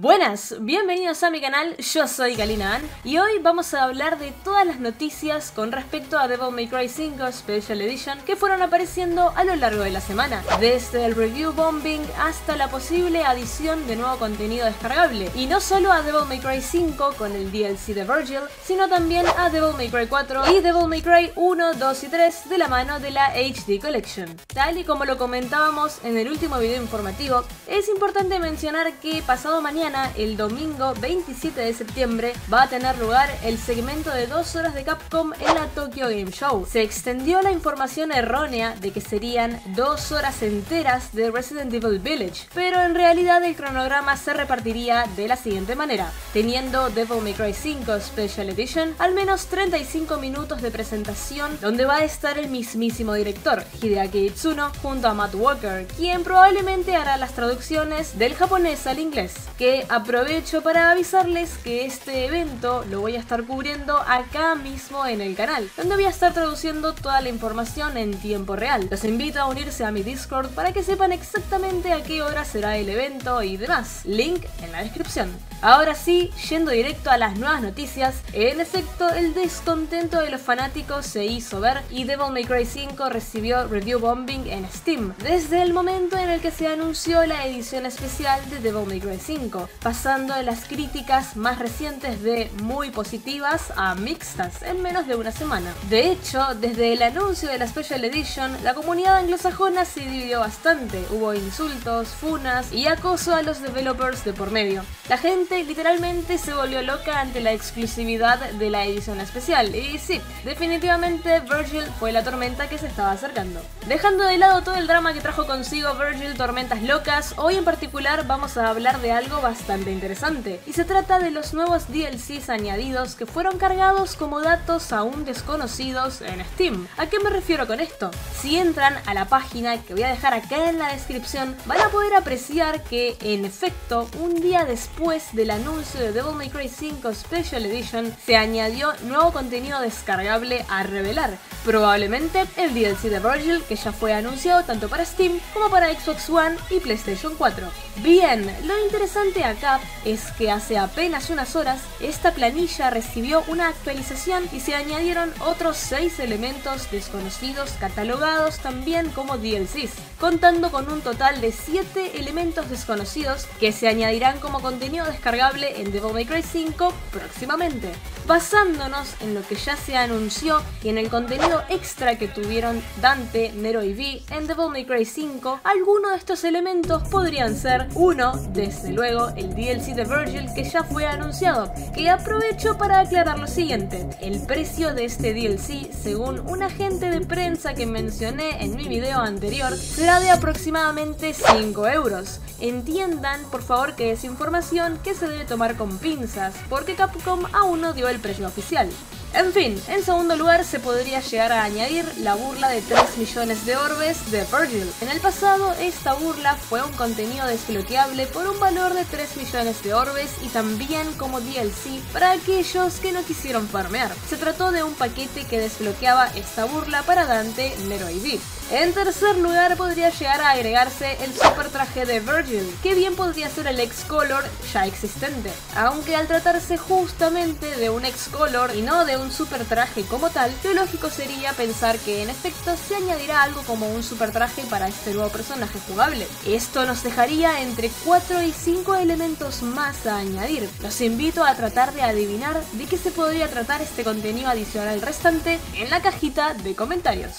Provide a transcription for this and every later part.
Buenas, bienvenidos a mi canal, yo soy Kalina Ann y hoy vamos a hablar de todas las noticias con respecto a Devil May Cry 5 Special Edition que fueron apareciendo a lo largo de la semana, desde el review bombing hasta la posible adición de nuevo contenido descargable, y no solo a Devil May Cry 5 con el DLC de Vergil, sino también a Devil May Cry 4 y Devil May Cry 1, 2 y 3 de la mano de la HD Collection. Tal y como lo comentábamos en el último video informativo, es importante mencionar que pasado mañana, el domingo 27 de septiembre, va a tener lugar el segmento de 2 horas de Capcom en la Tokyo Game Show. Se extendió la información errónea de que serían 2 horas enteras de Resident Evil Village, pero en realidad el cronograma se repartiría de la siguiente manera, teniendo Devil May Cry 5 Special Edition al menos 35 minutos de presentación, donde va a estar el mismísimo director, Hideaki Itsuno, junto a Matt Walker, quien probablemente hará las traducciones del japonés al inglés, que aprovecho para avisarles que este evento lo voy a estar cubriendo acá mismo en el canal, donde voy a estar traduciendo toda la información en tiempo real. Los invito a unirse a mi Discord para que sepan exactamente a qué hora será el evento y demás. Link en la descripción. Ahora sí, yendo directo a las nuevas noticias, en efecto el descontento de los fanáticos se hizo ver y Devil May Cry 5 recibió review bombing en Steam, desde el momento en el que se anunció la edición especial de Devil May Cry 5. Pasando de las críticas más recientes de muy positivas a mixtas en menos de una semana. De hecho, desde el anuncio de la Special Edition, la comunidad anglosajona se dividió bastante. Hubo insultos, funas y acoso a los developers de por medio. La gente literalmente se volvió loca ante la exclusividad de la edición especial. Y sí, definitivamente Vergil fue la tormenta que se estaba acercando. Dejando de lado todo el drama que trajo consigo Vergil Tormentas Locas, hoy en particular vamos a hablar de algo bastante interesante, y se trata de los nuevos DLCs añadidos que fueron cargados como datos aún desconocidos en Steam. ¿A qué me refiero con esto? Si entran a la página que voy a dejar acá en la descripción, van a poder apreciar que, en efecto, un día después del anuncio de Devil May Cry 5 Special Edition, se añadió nuevo contenido descargable a revelar, probablemente el DLC de Vergil, que ya fue anunciado tanto para Steam como para Xbox One y PlayStation 4. Bien, lo interesante acá es que hace apenas unas horas esta planilla recibió una actualización y se añadieron otros 6 elementos desconocidos catalogados también como DLCs, contando con un total de 7 elementos desconocidos que se añadirán como contenido descargable en Devil May Cry 5 próximamente. Basándonos en lo que ya se anunció y en el contenido extra que tuvieron Dante, Nero y V en Devil May Cry 5, algunos de estos elementos podrían ser: 1, desde luego, el DLC de Vergil que ya fue anunciado, que aprovecho para aclarar lo siguiente. El precio de este DLC, según un agente de prensa que mencioné en mi video anterior, será de aproximadamente 5 euros. Entiendan, por favor, que es información que se debe tomar con pinzas, porque Capcom aún no dio el precio oficial. En fin, en segundo lugar se podría llegar a añadir la burla de 3 millones de orbes de Vergil. En el pasado esta burla fue un contenido desbloqueable por un valor de 3 millones de orbes y también como DLC para aquellos que no quisieron farmear. Se trató de un paquete que desbloqueaba esta burla para Dante, Nero y V. En tercer lugar podría llegar a agregarse el super traje de Vergil, que bien podría ser el X-Color ya existente, aunque al tratarse justamente de un X-Color y no de un super traje como tal, lo lógico sería pensar que en efecto se añadirá algo como un super traje para este nuevo personaje jugable. Esto nos dejaría entre 4 y 5 elementos más a añadir. Los invito a tratar de adivinar de qué se podría tratar este contenido adicional restante en la cajita de comentarios.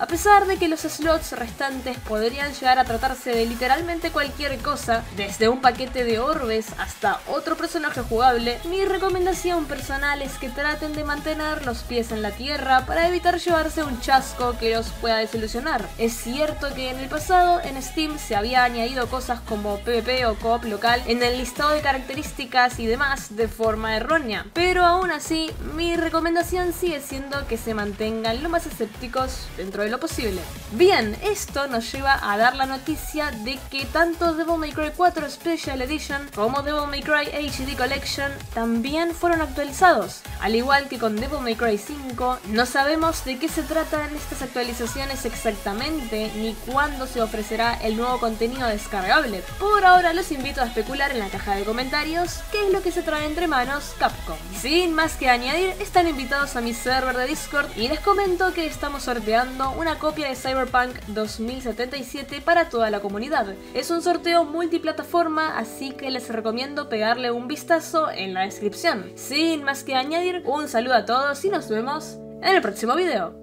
A pesar de que los slots restantes podrían llegar a tratarse de literalmente cualquier cosa, desde un paquete de orbes hasta otro personaje jugable, mi recomendación personal es que traten de mantener los pies en la tierra para evitar llevarse un chasco que los pueda desilusionar. Es cierto que en el pasado en Steam se había añadido cosas como PvP o co-op local en el listado de características y demás de forma errónea, pero aún así mi recomendación sigue siendo que se mantengan lo más escépticos dentro de de lo posible. Bien, esto nos lleva a dar la noticia de que tanto Devil May Cry 4 Special Edition como Devil May Cry HD Collection también fueron actualizados. Al igual que con Devil May Cry 5, no sabemos de qué se tratan estas actualizaciones exactamente ni cuándo se ofrecerá el nuevo contenido descargable. Por ahora los invito a especular en la caja de comentarios qué es lo que se trae entre manos Capcom. Sin más que añadir, están invitados a mi server de Discord y les comento que estamos sorteando una copia de Cyberpunk 2077 para toda la comunidad. Es un sorteo multiplataforma, así que les recomiendo pegarle un vistazo en la descripción. Sin más que añadir, un saludo a todos y nos vemos en el próximo video.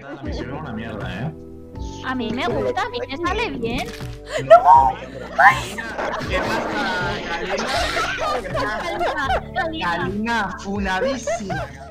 La misión es una mierda, ¿eh? A mí me gusta, a mí me sale bien. ¡No! ¡Ay! ¿Qué pasa, Kalina? Kalina funadísima.